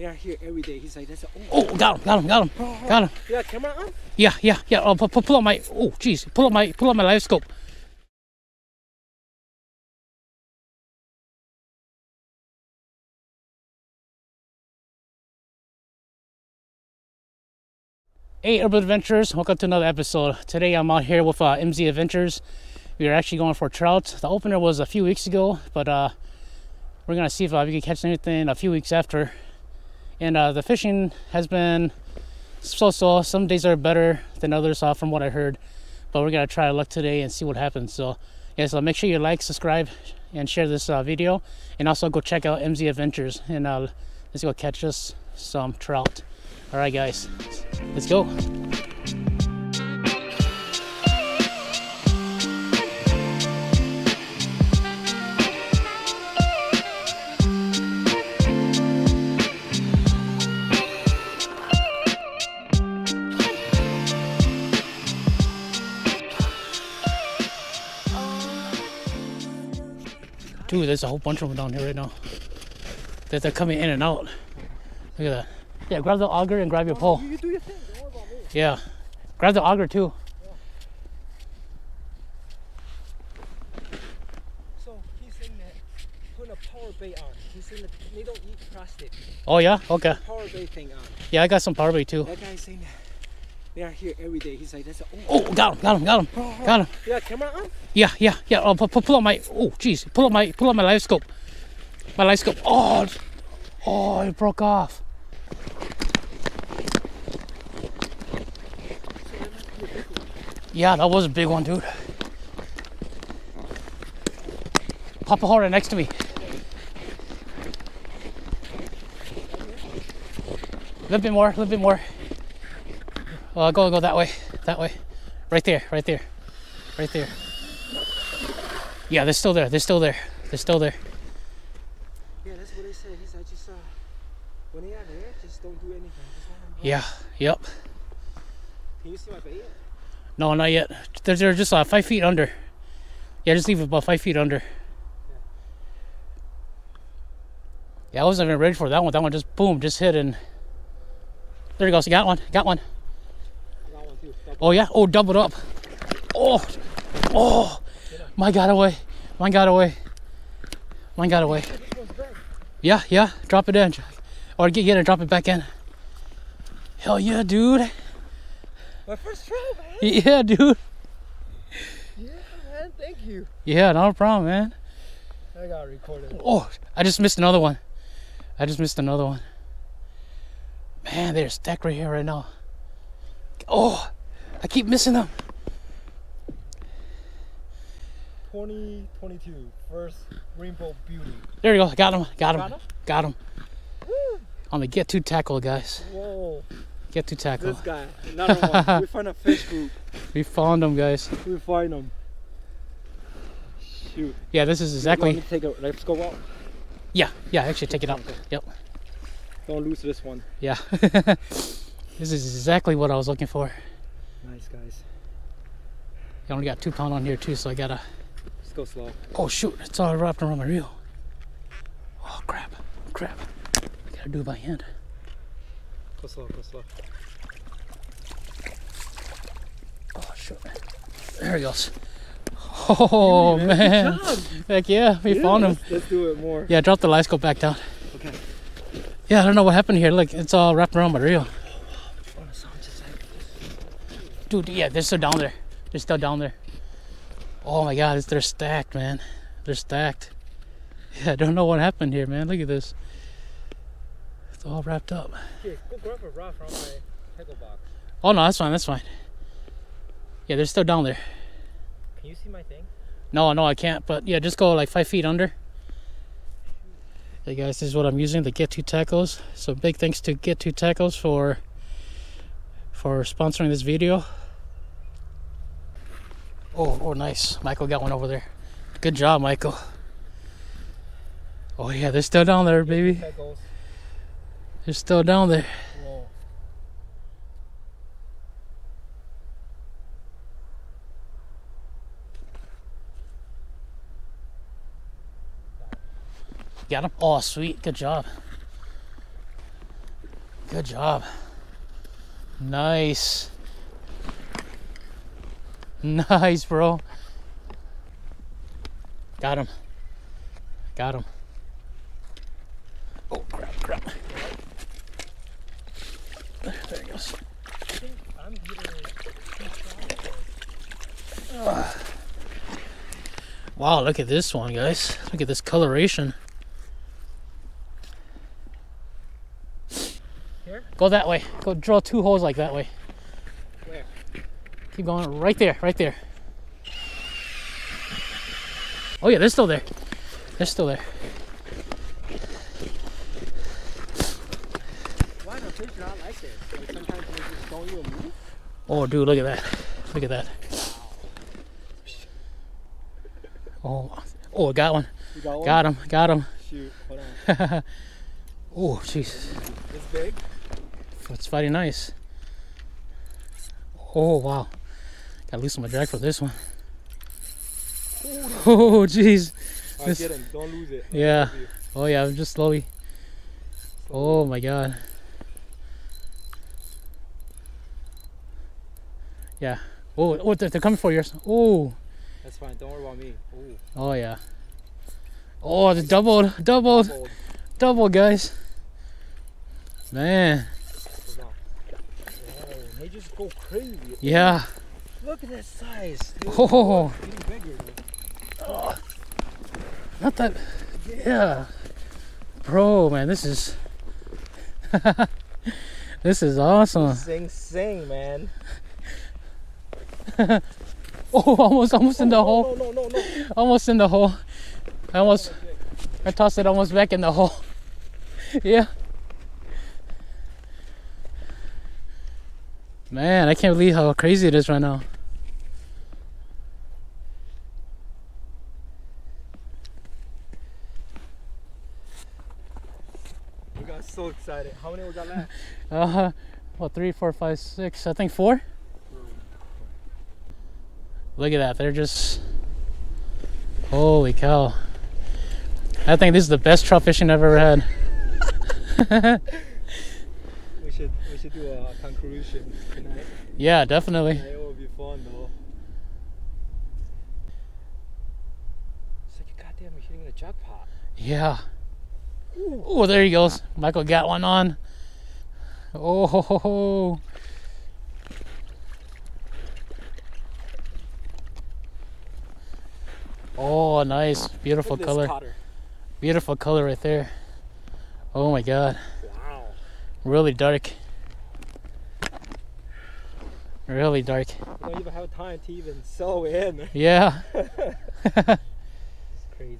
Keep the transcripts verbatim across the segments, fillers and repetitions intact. They are here every day. He's like, that's a, oh, oh, got him, got him, got him, oh, got him. You got camera on? Yeah, yeah, yeah. I'll pull, pull up my, oh, geez, pull up my, pull up my Livescope. Hey, Urban Adventurers, welcome to another episode. Today I'm out here with uh, M Z Adventures. We are actually going for trout. The opener was a few weeks ago, but uh, we're gonna see if uh, we can catch anything a few weeks after. And uh, the fishing has been so-so. Some days are better than others uh, from what I heard. But we're going to try our luck today and see what happens. So, yeah, so make sure you like, subscribe, and share this uh, video. And also go check out M Z Adventures. And uh, let's go catch us some trout. All right, guys. Let's go. Dude, there's a whole bunch of them down here right now. That they're coming in and out. Look at that. Yeah, grab the auger and grab your pole. You do your thing. Don't worry about me. Yeah, grab the auger too. Yeah. So he's saying that put a power bait on. He's saying that they don't eat plastic. Oh yeah, okay. Power bait thing on. Yeah, I got some power bait too. That guy's saying that they are here every day. He's like, that's a, oh, oh, got him, got him, got him, oh, got him. You got camera on? Yeah, yeah, yeah. I'll pull up my, oh, geez, pull up my, pull up my Livescope. My Livescope. Oh, oh, it broke off. Yeah, that was a big one, dude. Pop a hole right next to me. A little bit more, a little bit more. Uh, go, go that way, that way. Right there, right there, right there. Yeah, they're still there, they're still there, they're still there. Yeah, that's what they said. He said, just, uh, when they are there, just don't do anything. Just yeah, yep. Can you see my bait? No, not yet. They're, they're just uh, five feet under. Yeah, just leave it about five feet under. Yeah, I wasn't even ready for that one. That one just, boom, just hit and... There you go. So you got one. Got one. I got one too. Oh, yeah? Oh, doubled up. Oh! Oh! Mine got away. Mine got away. Mine got away. Yeah, yeah. Drop it in. Or get, get it and drop it back in. Hell yeah, dude. My first trout, man. Yeah, dude. Yeah, man. Thank you. Yeah, not a problem, man. I got recorded. Oh, I just missed another one. I just missed another one. Man, they're stacked right here right now. Oh, I keep missing them. twenty twenty-two, first rainbow beauty. There you go. Got him. Got him. Got him. Got him. Woo. On the Get to Tackle, guys. Whoa. Get to Tackle. This guy, another one. We found a fish group. We found them, guys. We find them. Shoot. Yeah, this is exactly. Let me take a Livescope out. Yeah, yeah. Actually, take it out. Yep. Don't lose this one. Yeah. This is exactly what I was looking for. Nice, guys. I only got two pound on here too, so I gotta. Let's go slow. Oh shoot! It's all wrapped around my reel. Oh crap! Crap! I gotta do it by hand. Go slow, go slow. Oh, shoot. There he goes. Oh, yeah, man. Good job. Heck yeah, we yeah, found him. Let's, let's do it more. Yeah, drop the Livescope back down. Okay. Yeah, I don't know what happened here. Look, it's all wrapped around my reel. Dude, yeah, they're still down there. They're still down there. Oh, my God, it's, they're stacked, man. They're stacked. Yeah, I don't know what happened here, man. Look at this. It's all wrapped up. Here, go grab a rod from my tackle box. Oh no, that's fine, that's fine. Yeah, they're still down there. Can you see my thing? No, no, I can't, but yeah, just go like five feet under. Hey guys, this is what I'm using, the Get to Tackles. So big thanks to Get to Tackles for for sponsoring this video. Oh, oh nice. Michael got one over there. Good job, Michael. Oh yeah, they're still down there, baby. They're still down there. Whoa. Got him? Oh, sweet. Good job. Good job. Nice. Nice, bro. Got him. Got him. Oh, crap, crap. There he goes. Uh, wow, look at this one, guys. Look at this coloration. Here? Go that way. Go drill two holes like that way. Where? Keep going right there, right there. Oh yeah, they're still there. They're still there. Why don't fish not like this? Like sometimes they just don't even move? Oh dude, look at that. Look at that. Oh, oh, I got one. You got one? Got him, got him. Shoot, hold on. Oh, jeez. It's big? It's mighty nice. Oh, wow. Gotta loosen my drag for this one. Oh, jeez. I this... get him. Don't lose it. Don't yeah. Lose it. Oh, yeah. I'm just slowly. Oh, my God. Yeah. Oh, oh they're, they're coming for yours. Oh. That's fine. Don't worry about me. Ooh. Oh, yeah. Oh, they doubled. Doubled. Doubled, double, guys. Man. Oh, they just go crazy. Yeah. Look at that size. Dude. Oh. It's getting bigger. Oh, not that, yeah, bro, man, this is, this is awesome. Sing, sing, man. Oh, almost, almost oh, in the no, hole. No, no, no, no. Almost in the hole. I almost, I tossed it almost back in the hole. Yeah. Man, I can't believe how crazy it is right now. So excited. How many we got left? Uh, well, three, four, five, six. I think four. Look at that. They're just. Holy cow. I think this is the best trout fishing I've ever had. we should we should do a conclusion tonight. Yeah, definitely. Tonight it will be fun though. It's like a goddamn we're hitting the jackpot. Yeah. Oh, there he goes. Michael got one on. Oh, ho, ho, ho. Oh, nice. Beautiful color. Cotter. Beautiful color right there. Oh, my God. Wow. Really dark. Really dark. You don't even have time to even sew in. Yeah. It's crazy.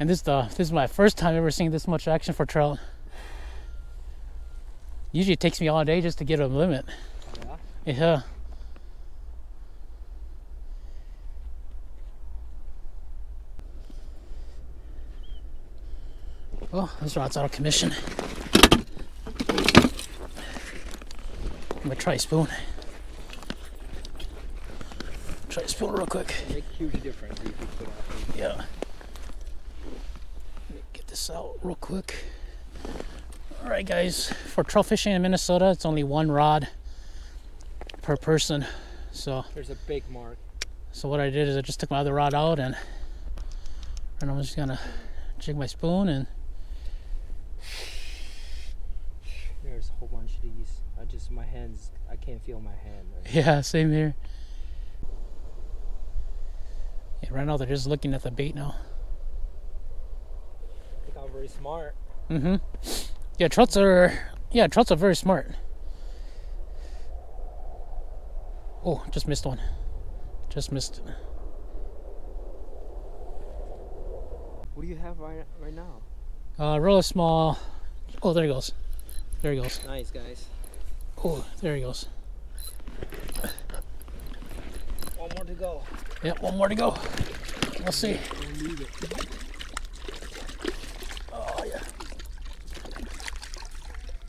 And this, uh, this is my first time ever seeing this much action for trout. Usually it takes me all day just to get a limit. Yeah. Yeah. Oh, this rod's out of commission. I'm gonna try a spoon. Try a spoon real quick. It makes a huge difference if you put on. Yeah. This out real quick. All right, guys, for trout fishing in Minnesota, it's only one rod per person. So there's a big mark. So what I did is I just took my other rod out and and I'm just gonna jig my spoon and there's a whole bunch of these. I just my hands. I can't feel my hand. Right yeah, same here. Yeah, right now they're just looking at the bait now. Very smart. Mm-hmm. Yeah, trouts are. Yeah, trouts are very smart. Oh, just missed one. Just missed. What do you have right right now? Uh, really small. Oh, there he goes. There he goes. Nice, guys. Oh, there he goes. One more to go. Yeah, one more to go. We'll see. We'll leave it.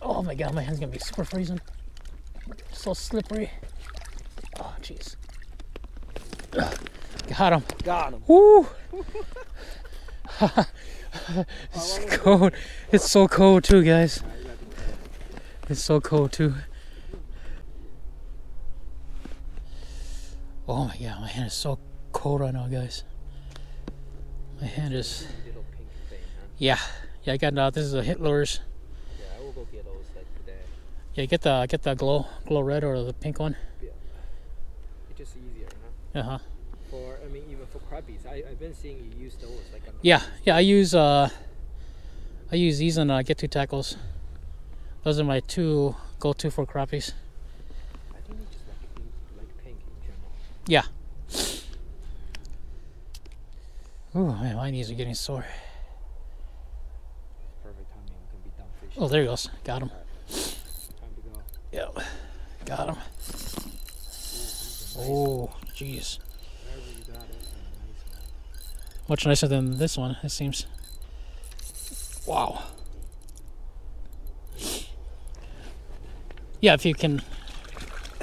Oh my God, my hand's gonna be super freezing. So slippery. Oh, jeez. Got him. Got him. Woo! It's cold. It's so cold too, guys. It's so cold too. Oh my god, my hand is so cold right now, guys. My hand is. Yeah, yeah. I got uh, this is a Hit Lures. Yeah, I will go get those like today. Yeah, get the get the glow glow red or the pink one. Yeah, it's just easier, huh? Uh huh. For I mean, even for crappies, I I've been seeing you use those like. On yeah, yeah. I use uh, I use these on uh, Get two Tackles. Those are my two go-to for crappies. I think they just like pink, like pink in general. Yeah. Ooh, man, my knees are getting sore. Perfect timing, we can be done fishing. Oh, there he goes. Got him. Right. Time to go. Yep. Got him. Ooh, oh, jeez. Nice. Much nicer than this one, it seems. Wow. Yeah, if you can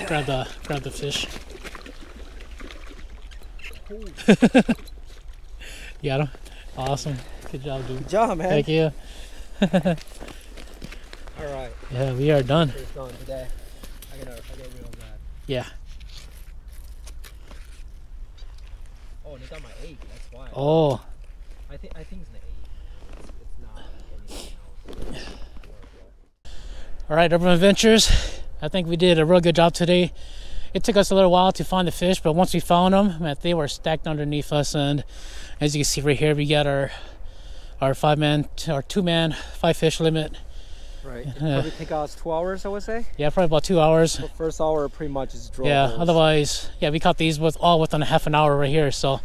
grab the grab the fish. You got him? Awesome. Good job, dude. Good job, man. Thank you. Alright. Yeah, we are done. It's gone today. I gotta, I gotta real bad. Yeah. Oh, they got my egg, that's why. Oh. I think I think it's an egg. It's, it's not like anything else. Alright, Urban Adventures, I think we did a real good job today. It took us a little while to find the fish, but once we found them, man, they were stacked underneath us. And as you can see right here, we got our our five-man, our two-man, five-fish limit. Right. It probably uh, take us two hours, I would say. Yeah, probably about two hours. The first hour pretty much is draw. Yeah. Holes. Otherwise, yeah, we caught these with all within a half an hour right here. So,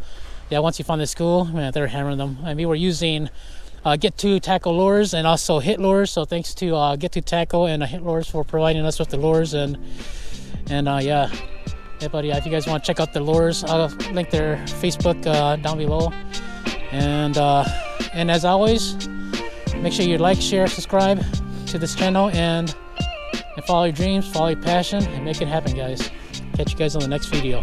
yeah, once you find this school, man, they're hammering them, and we were using Uh, Get two Tackle lures and also Hit Lures. So thanks to uh, Get two Tackle and uh, Hit Lures for providing us with the lures, and and uh, yeah, yeah, buddy. If you guys want to check out the lures, I'll link their Facebook uh, down below. And uh, and as always, make sure you like, share, subscribe to this channel, and and follow your dreams, follow your passion, and make it happen, guys. Catch you guys on the next video.